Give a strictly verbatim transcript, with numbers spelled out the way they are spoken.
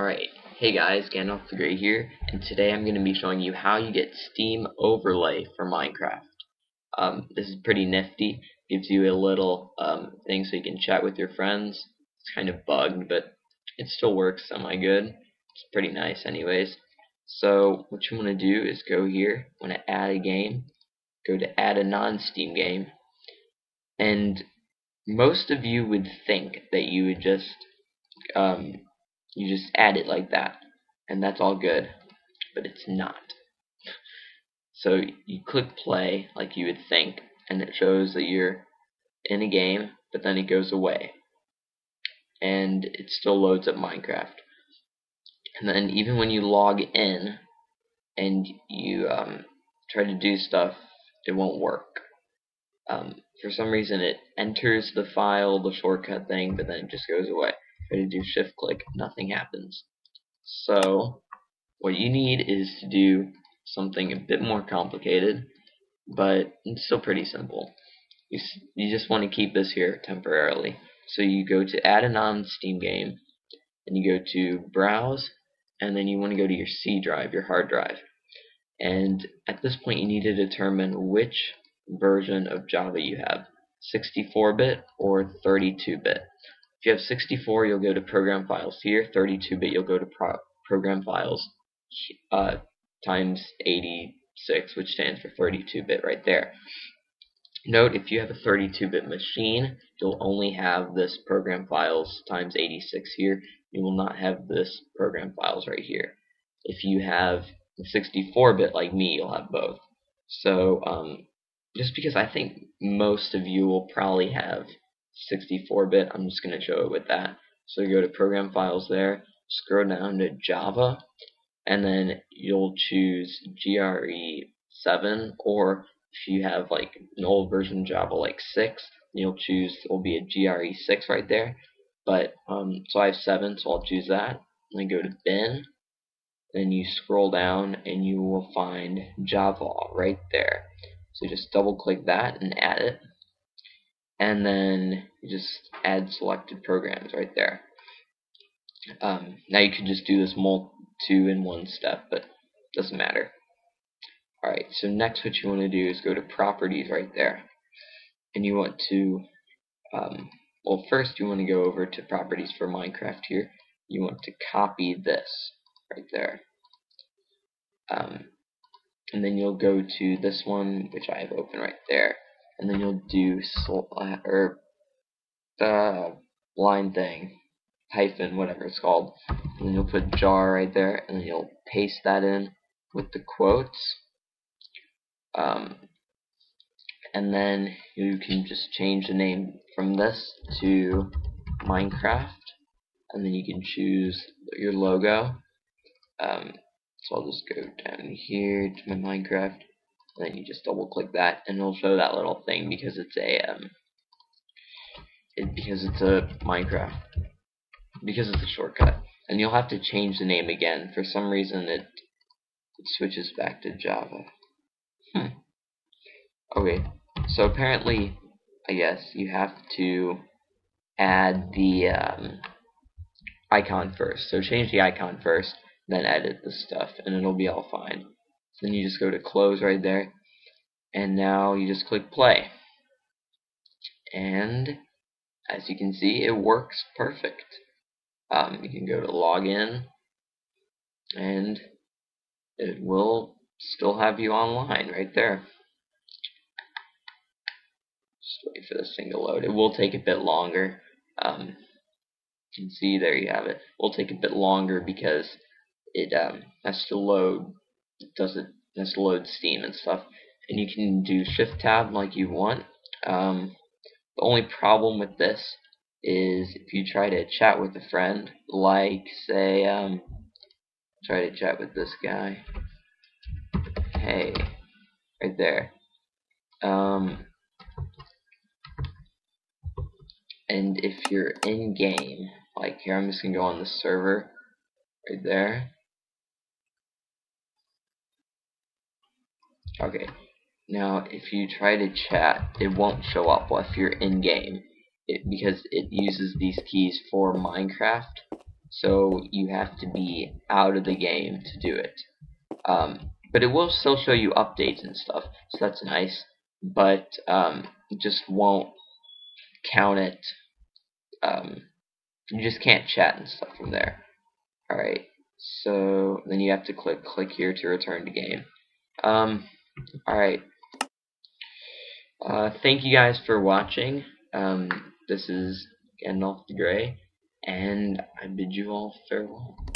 Alright, hey guys, Gandalf the Great here, and today I'm going to be showing you how you get Steam Overlay for Minecraft. Um, this is pretty nifty, gives you a little um, thing so you can chat with your friends. It's kind of bugged, but it still works semi-good. It's pretty nice anyways. So, what you want to do is go here, want to add a game, go to add a non-Steam game, and most of you would think that you would just um, you just add it like that, and that's all good, but it's not. So you click play like you would think, and it shows that you're in a game, but then it goes away, and it still loads up Minecraft. And then even when you log in and you um, try to do stuff, it won't work. Um, for some reason it enters the file, the shortcut thing, but then it just goes away. Try to do shift click, nothing happens. So what you need is to do something a bit more complicated, but it's still pretty simple. You, you just want to keep this here temporarily. So you go to add a non-Steam game, and you go to browse, and then you want to go to your C drive, your hard drive. And at this point you need to determine which version of Java you have, sixty-four bit or thirty-two bit. If you have sixty-four, you'll go to Program Files here. thirty-two bit, you'll go to Pro Program Files uh, times eighty-six, which stands for thirty-two bit right there. Note, if you have a thirty-two bit machine, you'll only have this Program Files times eighty-six here. You will not have this Program Files right here. If you have sixty-four bit like me, you'll have both. So um, just because I think most of you will probably have sixty-four bit, I'm just going to show it with that. So you go to Program Files there, scroll down to Java, and then you'll choose J R E seven, or if you have like an old version of Java like six, you'll choose, it will be a J R E six right there. But um, so I have seven, so I'll choose that. Then go to bin, then you scroll down and you will find Java right there. So just double click that and add it, and then you just add selected programs right there. Um, now you could just do this multi two in one step, but doesn't matter. Alright, so next what you want to do is go to properties right there, and you want to um, well, first you want to go over to properties for Minecraft here. You want to copy this right there, um, and then you'll go to this one which I have open right there. And then you'll do sl or the line thing, hyphen, whatever it's called. And then you'll put jar right there, and then you'll paste that in with the quotes. Um, and then you can just change the name from this to Minecraft, and then you can choose your logo. Um, so I'll just go down here to my Minecraft. And then you just double click that, and it'll show that little thing because it's a um, it, because it's a Minecraft, because it's a shortcut. And you'll have to change the name again. For some reason, it, it switches back to Java. Hmm. Okay. So apparently, I guess you have to add the um, icon first. So change the icon first, then edit the stuff, and it'll be all fine. Then you just go to close right there, and now you just click play, and as you can see, it works perfect. Um, you can go to login, and it will still have you online right there. Just wait for this thing to load. It will take a bit longer. Um, you can see there you have it. It will take a bit longer because it um, has to load. It doesn't just load Steam and stuff, and you can do shift tab like you want. Um, the only problem with this is if you try to chat with a friend, like say um, try to chat with this guy, hey, right there, um, and if you're in game, like here, I'm just gonna go on the server right there. Okay, now if you try to chat, it won't show up if you're in game, it, because it uses these keys for Minecraft, so you have to be out of the game to do it. Um, but it will still show you updates and stuff, so that's nice, but um, it just won't count it. Um, you just can't chat and stuff from there. Alright, so then you have to click click here to return to game. Um, Alright, uh, thank you guys for watching. Um, this is Gandalf the Grey, and I bid you all farewell.